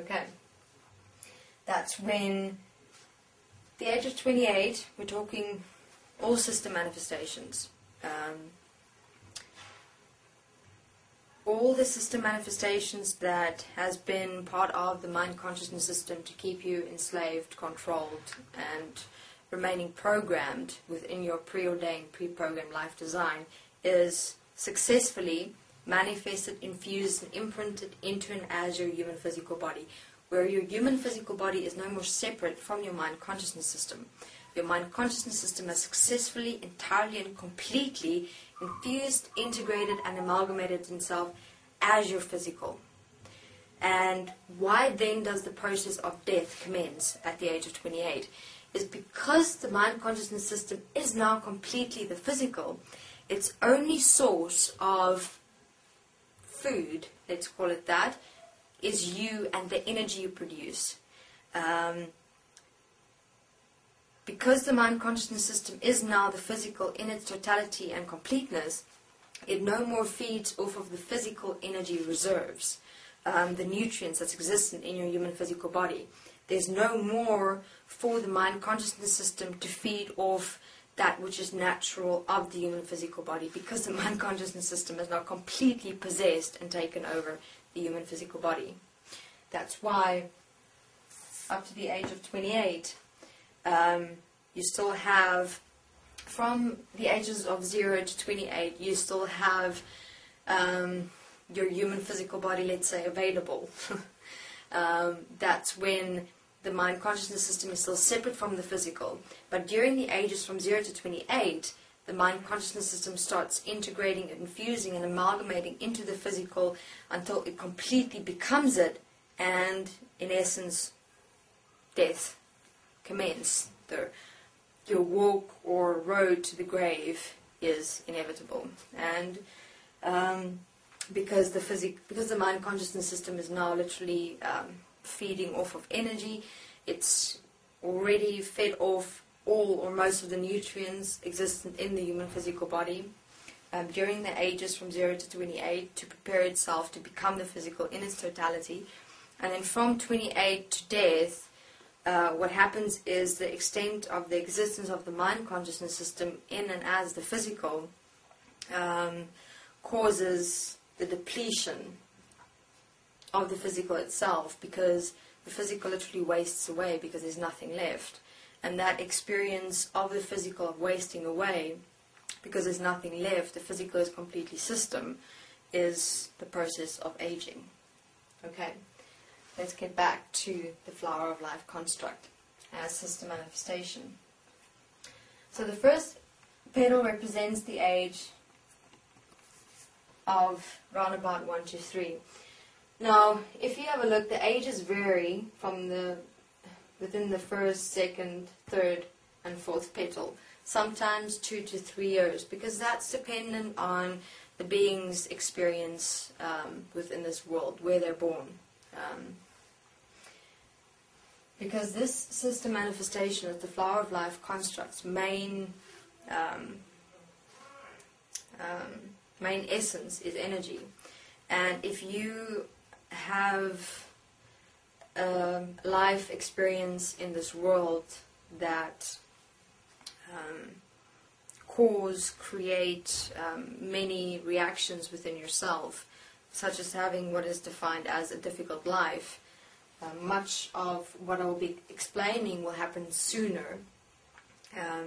Okay. That's when the age of 28, we're talking all system manifestations. All the system manifestations that has been part of the mind consciousness system to keep you enslaved, controlled, and remaining programmed within your preordained, pre-programmed life design is successfully manifested, infused, and imprinted into and as your human physical body, where your human physical body is no more separate from your mind consciousness system. Your mind consciousness system has successfully, entirely, and completely infused, integrated, and amalgamated itself as your physical. And why then does the process of death commence at the age of 28? Is because the mind consciousness system is now completely the physical. Its only source of food, let's call it that, is you and the energy you produce. Because the mind consciousness system is now the physical in its totality and completeness, it no more feeds off of the physical energy reserves, the nutrients that's existent in your human physical body. There's no more for the mind consciousness system to feed off that which is natural of the human physical body, because the mind consciousness system has now completely possessed and taken over the human physical body. That's why up to the age of 28, you still have, from the ages of 0 to 28, you still have your human physical body, let's say, available. That's when the mind consciousness system is still separate from the physical. But during the ages from 0 to 28, the mind consciousness system starts integrating, infusing, and amalgamating into the physical until it completely becomes it, and in essence, death commence. Your walk or road to the grave is inevitable, and because the mind consciousness system is now literally feeding off of energy, it's already fed off all or most of the nutrients existent in the human physical body during the ages from 0 to 28 to prepare itself to become the physical in its totality. And then from 28 to death, what happens is the extent of the existence of the mind consciousness system in and as the physical causes the depletion of the physical itself, because the physical literally wastes away because there's nothing left. And that experience of the physical of wasting away because there's nothing left, the physical is completely system, is the process of aging. Okay. Let's get back to the flower of life construct as system manifestation. So the first petal represents the age of round about 1 to 3. Now, if you have a look, the ages vary from within the first, second, third, and fourth petal. Sometimes 2 to 3 years, because that's dependent on the being's experience within this world, where they're born. Because this system manifestation of the flower of life construct's main main essence is energy. And if you have a life experience in this world that create many reactions within yourself, such as having what is defined as a difficult life, much of what I will be explaining will happen sooner.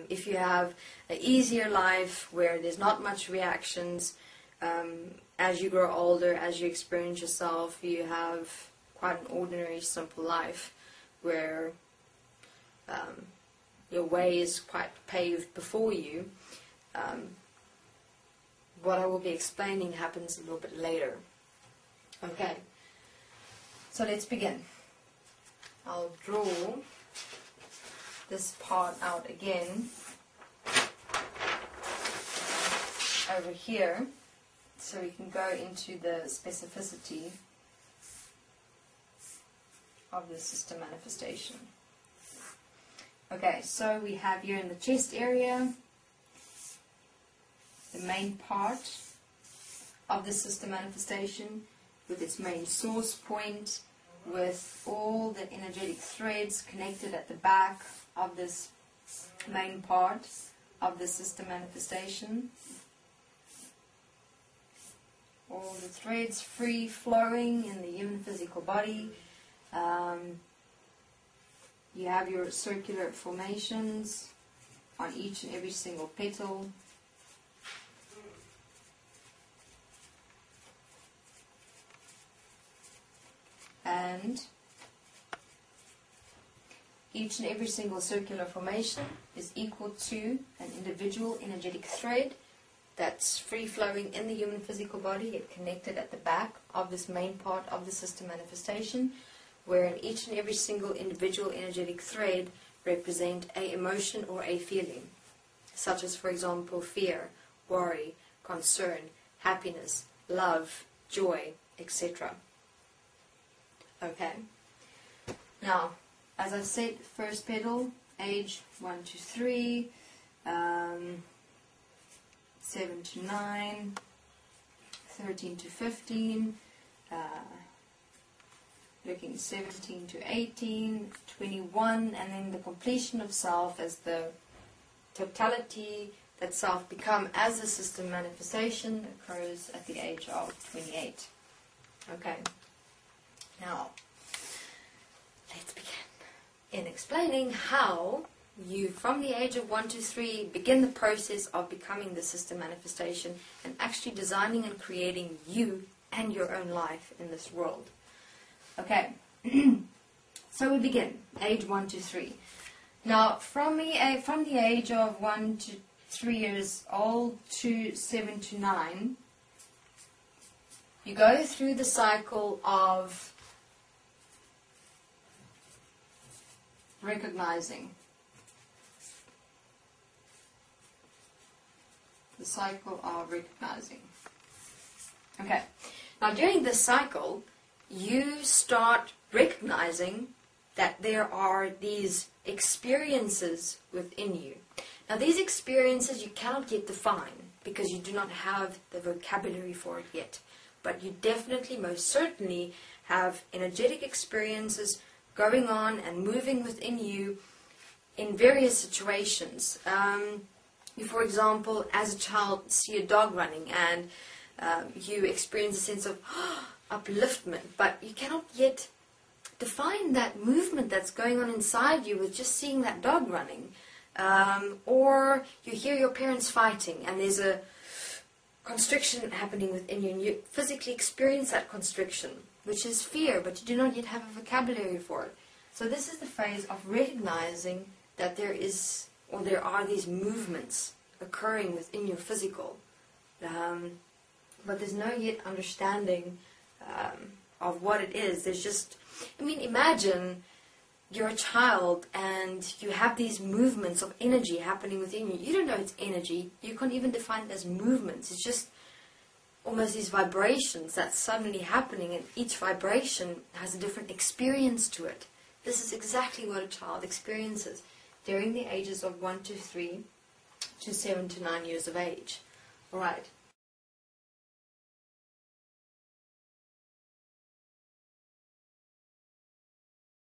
If you have an easier life where there's not much reactions, as you grow older, as you experience yourself, you have quite an ordinary, simple life where your way is quite paved before you. What I will be explaining happens a little bit later. Okay, so let's begin. I'll draw this part out again over here so we can go into the specificity of the system manifestation. Okay, so we have here in the chest area the main part of the system manifestation with its main source point with all the energetic threads connected at the back of this main part of the system manifestation. All the threads free flowing in the human physical body. You have your circular formations on each and every single petal. And each and every single circular formation is equal to an individual energetic thread that's free-flowing in the human physical body, yet connected at the back of this main part of the system manifestation, wherein each and every single individual energetic thread represent a emotion or a feeling, such as, for example, fear, worry, concern, happiness, love, joy, etc. Okay. Now, as I've said, first petal, age 1 to 3, 7 to 9, 13 to 15, looking 17 to 18, 21, and then the completion of self as the totality that self become as a system manifestation occurs at the age of 28. Okay. Now, let's begin in explaining how you, from the age of 1 to 3, begin the process of becoming the system manifestation and actually designing and creating you and your own life in this world. Okay, so we begin, age 1 to 3. Now, from the age of 1 to 3 years old to 7 to 9, you go through the cycle of recognizing, the cycle of recognizing. Okay, now during this cycle, you start recognizing that there are these experiences within you. Now these experiences you cannot yet define because you do not have the vocabulary for it yet, but you definitely, most certainly, have energetic experiences going on and moving within you in various situations. You, for example, as a child, see a dog running and you experience a sense of upliftment, but you cannot yet define that movement that's going on inside you with just seeing that dog running. Or you hear your parents fighting and there's a constriction happening within you and you physically experience that constriction, which is fear, but you do not yet have a vocabulary for it. So this is the phase of recognizing that there is, or there are, these movements occurring within your physical, but there's no yet understanding of what it is. There's just, I mean, imagine you're a child and you have these movements of energy happening within you. You don't know it's energy. You can't even define it as movements. It's just almost these vibrations that's suddenly happening, and each vibration has a different experience to it. This is exactly what a child experiences during the ages of 1 to 3 to 7 to 9 years of age. Alright,